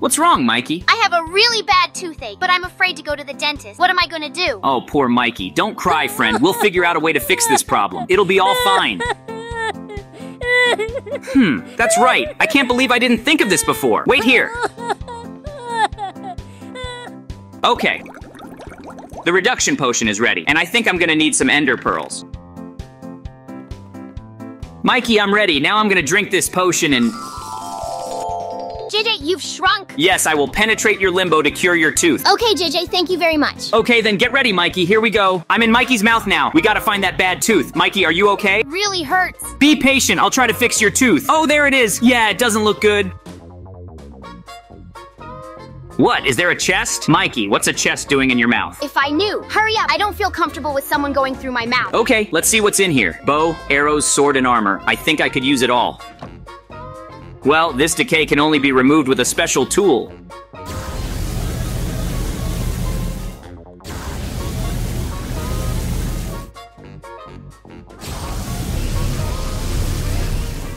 What's wrong, Mikey? I have a really bad toothache, but I'm afraid to go to the dentist. What am I gonna do? Oh, poor Mikey. Don't cry, friend. We'll figure out a way to fix this problem. It'll be all fine. That's right. I can't believe I didn't think of this before. Wait here. Okay. The reduction potion is ready, and I think I'm gonna need some ender pearls. Mikey, I'm ready. Now I'm gonna drink this potion and... JJ, you've shrunk. Yes, I will penetrate your limbo to cure your tooth. Okay, JJ, thank you very much. Okay, then get ready, Mikey. Here we go. I'm in Mikey's mouth now. We gotta find that bad tooth. Mikey, are you okay? It really hurts. Be patient. I'll try to fix your tooth. Oh, there it is. Yeah, it doesn't look good. What? Is there a chest? Mikey, what's a chest doing in your mouth? If I knew. Hurry up. I don't feel comfortable with someone going through my mouth. Okay, let's see what's in here. Bow, arrows, sword, and armor. I think I could use it all. Well, this decay can only be removed with a special tool.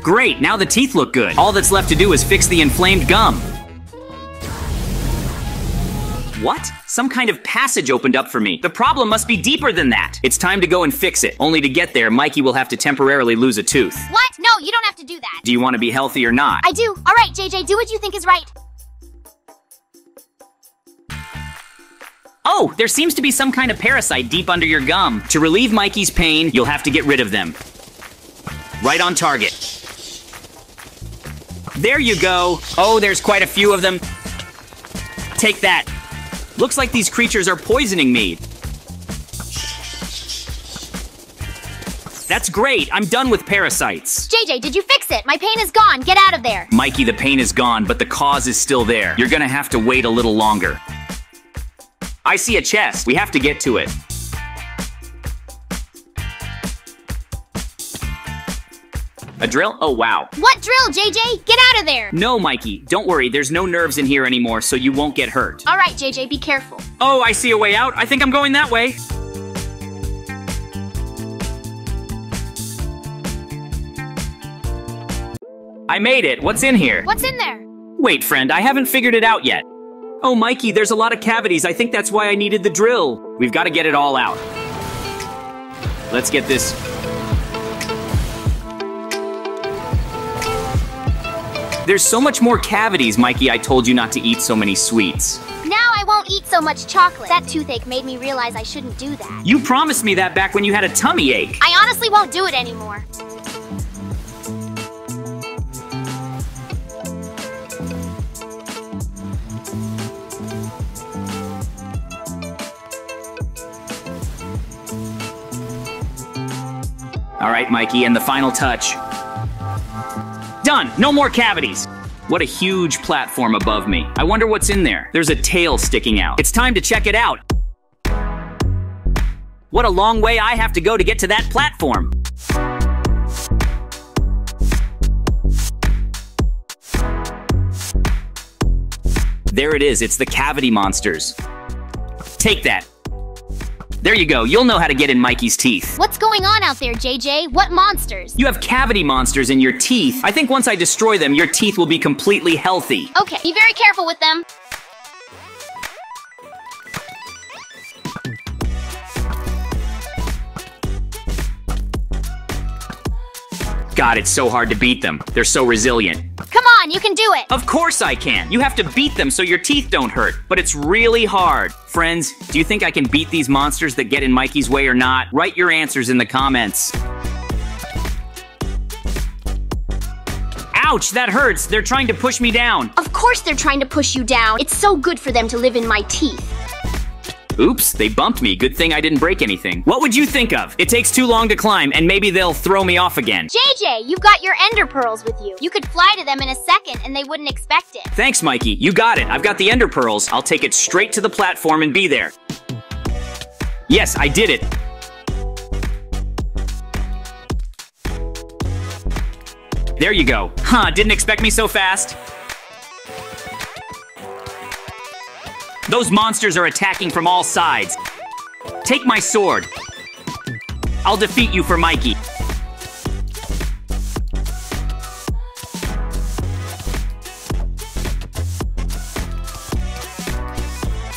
Great, now the teeth look good. All that's left to do is fix the inflamed gum. What? Some kind of passage opened up for me. The problem must be deeper than that. It's time to go and fix it. Only to get there, Mikey will have to temporarily lose a tooth. What? No, you don't have to do that. Do you want to be healthy or not? I do. All right, JJ, do what you think is right. Oh, there seems to be some kind of parasite deep under your gum. To relieve Mikey's pain, you'll have to get rid of them. Right on target. There you go. Oh, there's quite a few of them. Take that. Looks like these creatures are poisoning me. That's great. I'm done with parasites. JJ, did you fix it? My pain is gone. Get out of there. Mikey, the pain is gone, but the cause is still there. You're gonna have to wait a little longer. I see a chest. We have to get to it. A drill? Oh, wow. What drill, JJ? Get out of there! No, Mikey. Don't worry. There's no nerves in here anymore, so you won't get hurt. All right, JJ. Be careful. Oh, I see a way out. I think I'm going that way. I made it. What's in here? What's in there? Wait, friend. I haven't figured it out yet. Oh, Mikey, there's a lot of cavities. I think that's why I needed the drill. We've got to get it all out. Let's get this... There's so much more cavities, Mikey. I told you not to eat so many sweets. Now I won't eat so much chocolate. That toothache made me realize I shouldn't do that. You promised me that back when you had a tummy ache. I honestly won't do it anymore. All right, Mikey, and the final touch. Done! No more cavities! What a huge platform above me. I wonder what's in there. There's a tail sticking out. It's time to check it out. What a long way I have to go to get to that platform. There it is. It's the cavity monsters. Take that. There you go. You'll know how to get in Mikey's teeth. What's going on out there, JJ? What monsters? You have cavity monsters in your teeth. I think once I destroy them, your teeth will be completely healthy. Okay, be very careful with them. God, it's so hard to beat them. They're so resilient. Come on, you can do it. Of course I can. You have to beat them so your teeth don't hurt. But it's really hard. Friends, do you think I can beat these monsters that get in Mikey's way or not? Write your answers in the comments. Ouch, that hurts. They're trying to push me down. Of course they're trying to push you down. It's so good for them to live in my teeth. Oops, they bumped me. Good thing I didn't break anything. What would you think of? It takes too long to climb, and maybe they'll throw me off again. JJ, you've got your ender pearls with you. You could fly to them in a second, and they wouldn't expect it. Thanks, Mikey. You got it. I've got the ender pearls. I'll take it straight to the platform and be there. Yes, I did it. There you go. Huh, didn't expect me so fast. Those monsters are attacking from all sides. Take my sword. I'll defeat you for Mikey.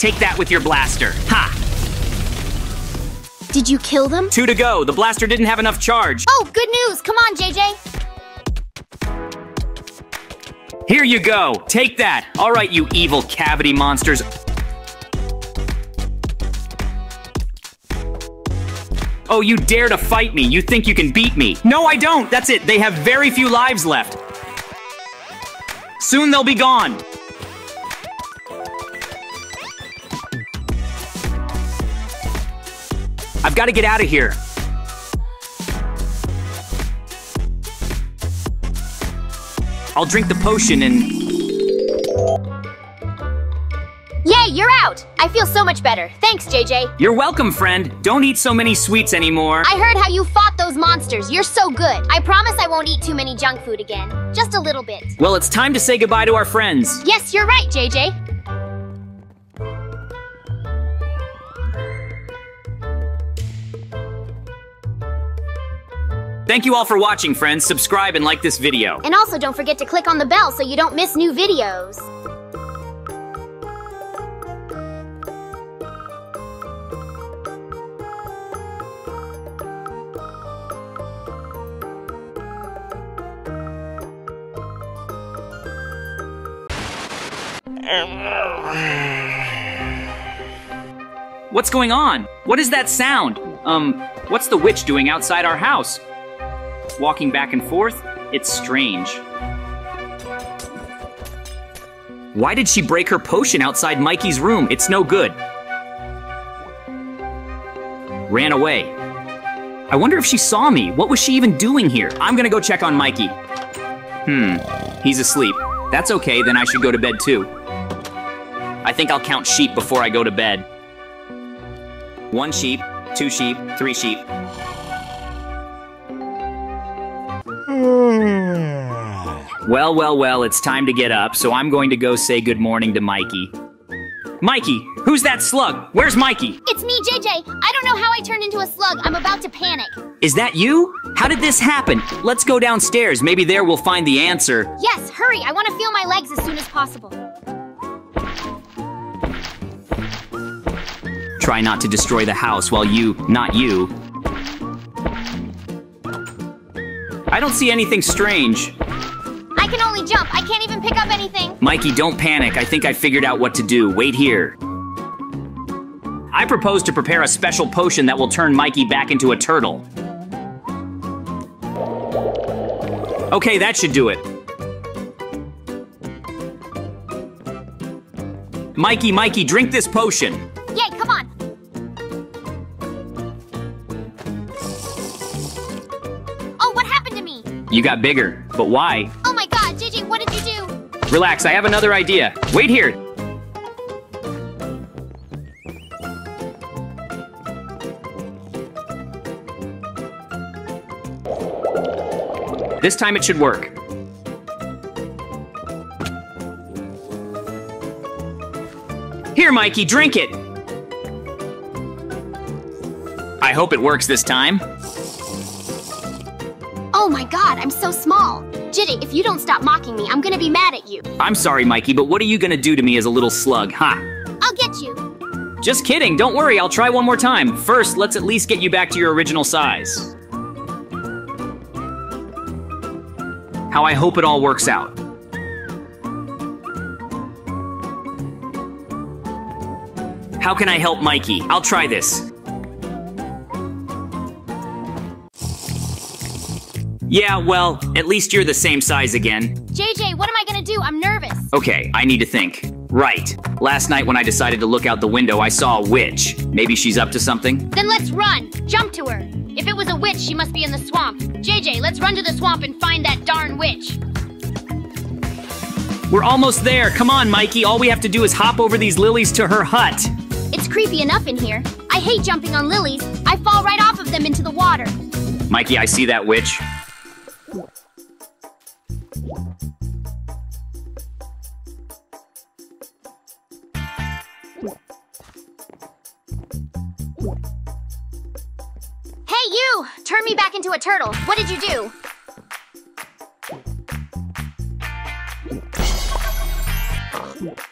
Take that with your blaster. Ha! Did you kill them? 2 to go. The blaster didn't have enough charge. Oh, good news. Come on, JJ. Here you go. Take that. All right, you evil cavity monsters. Oh, you dare to fight me. You think you can beat me. No, I don't. That's it. They have very few lives left. Soon they'll be gone. I've got to get out of here. I'll drink the potion and... Yay, you're out! I feel so much better. Thanks, JJ. You're welcome, friend. Don't eat so many sweets anymore. I heard how you fought those monsters. You're so good. I promise I won't eat too many junk food again. Just a little bit. Well, it's time to say goodbye to our friends. Yes, you're right, JJ. Thank you all for watching, friends. Subscribe and like this video. And also don't forget to click on the bell so you don't miss new videos. What's going on? What is that sound? What's the witch doing outside our house? Walking back and forth, it's strange. Why did she break her potion outside Mikey's room? It's no good. Ran away. I wonder if she saw me. What was she even doing here? I'm gonna go check on Mikey. He's asleep. That's okay, then I should go to bed too. I think I'll count sheep before I go to bed. 1 sheep, 2 sheep, 3 sheep. Well, well, well, it's time to get up, so I'm going to go say good morning to Mikey. Mikey, who's that slug? Where's Mikey? It's me, JJ. I don't know how I turned into a slug. I'm about to panic. Is that you? How did this happen? Let's go downstairs. Maybe there we'll find the answer. Yes, hurry. I want to feel my legs as soon as possible. Try not to destroy the house while you, not you. I don't see anything strange. I can only jump. I can't even pick up anything. Mikey, don't panic. I think I figured out what to do. Wait here. I propose to prepare a special potion that will turn Mikey back into a turtle. Okay, that should do it. Mikey, Mikey, drink this potion. Yay, come on. Oh, what happened to me? You got bigger, but why? Oh my God, Gigi, what did you do? Relax, I have another idea. Wait here. This time it should work. Here, Mikey, drink it. I hope it works this time. Oh my God, I'm so small. Gigi, if you don't stop mocking me, I'm gonna be mad at you. I'm sorry, Mikey, but what are you gonna do to me as a little slug, huh? I'll get you. Just kidding, don't worry, I'll try one more time. First, let's at least get you back to your original size. How I hope it all works out. How can I help Mikey? I'll try this. Yeah, well, at least you're the same size again. JJ, what am I gonna do? I'm nervous. Okay, I need to think. Right. Last night when I decided to look out the window, I saw a witch. Maybe she's up to something? Then let's run. Jump to her. If it was a witch, she must be in the swamp. JJ, let's run to the swamp and find that darn witch. We're almost there. Come on, Mikey. All we have to do is hop over these lilies to her hut. It's creepy enough in here. I hate jumping on lilies. I fall right off of them into the water. Mikey, I see that witch. Hey, you! Turn me back into a turtle. What did you do?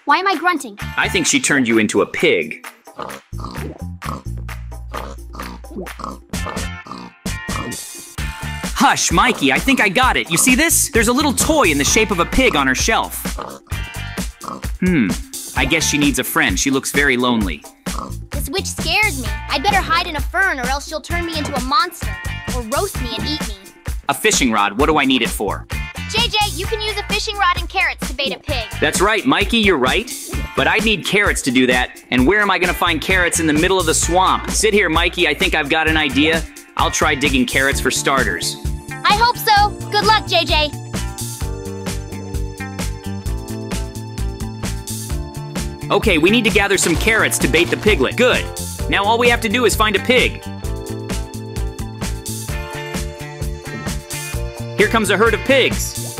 Why am I grunting? I think she turned you into a pig. Hush, Mikey, I think I got it. You see this? There's a little toy in the shape of a pig on her shelf. I guess she needs a friend. She looks very lonely. This witch scares me. I'd better hide in a fern or else she'll turn me into a monster. Or roast me and eat me. A fishing rod, what do I need it for? JJ, you can use a fishing rod and carrots to bait a pig. That's right, Mikey, you're right. But I'd need carrots to do that. And where am I gonna find carrots in the middle of the swamp? Sit here, Mikey, I think I've got an idea. I'll try digging carrots for starters. I hope so. Good luck, JJ. Okay, we need to gather some carrots to bait the piglet. Good. Now all we have to do is find a pig. Here comes a herd of pigs.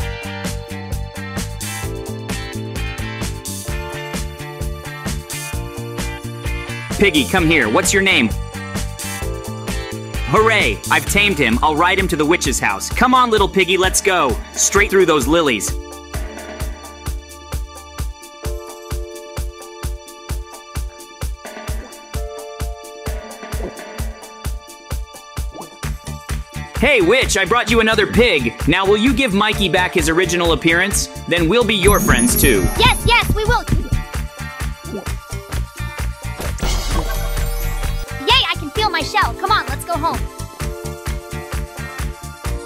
Piggy, come here. What's your name? Hooray! I've tamed him. I'll ride him to the witch's house. Come on, little piggy, let's go. Straight through those lilies. Hey, witch, I brought you another pig. Now, will you give Mikey back his original appearance? Then we'll be your friends, too. Yes, yes, we will. Yay, I can feel my shell. Come on, let's go home.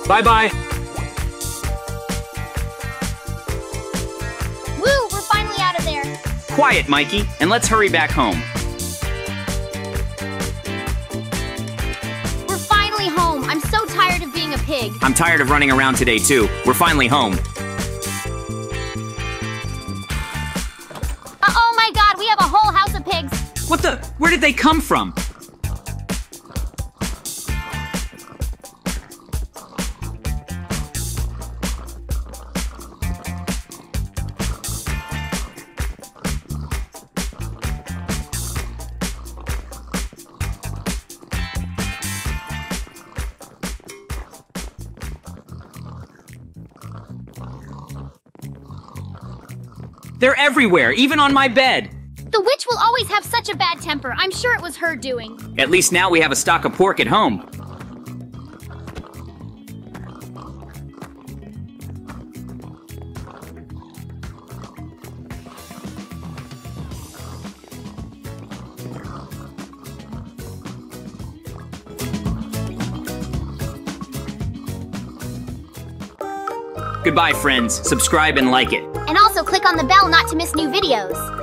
Bye-bye. Woo, we're finally out of there. Quiet, Mikey, and let's hurry back home. Pig. I'm tired of running around today, too. We're finally home. Oh my god, we have a whole house of pigs. What the? Where did they come from? They're everywhere, even on my bed. The witch will always have such a bad temper. I'm sure it was her doing. At least now we have a stock of pork at home. Goodbye, friends. Subscribe and like it. And also click on the bell not to miss new videos.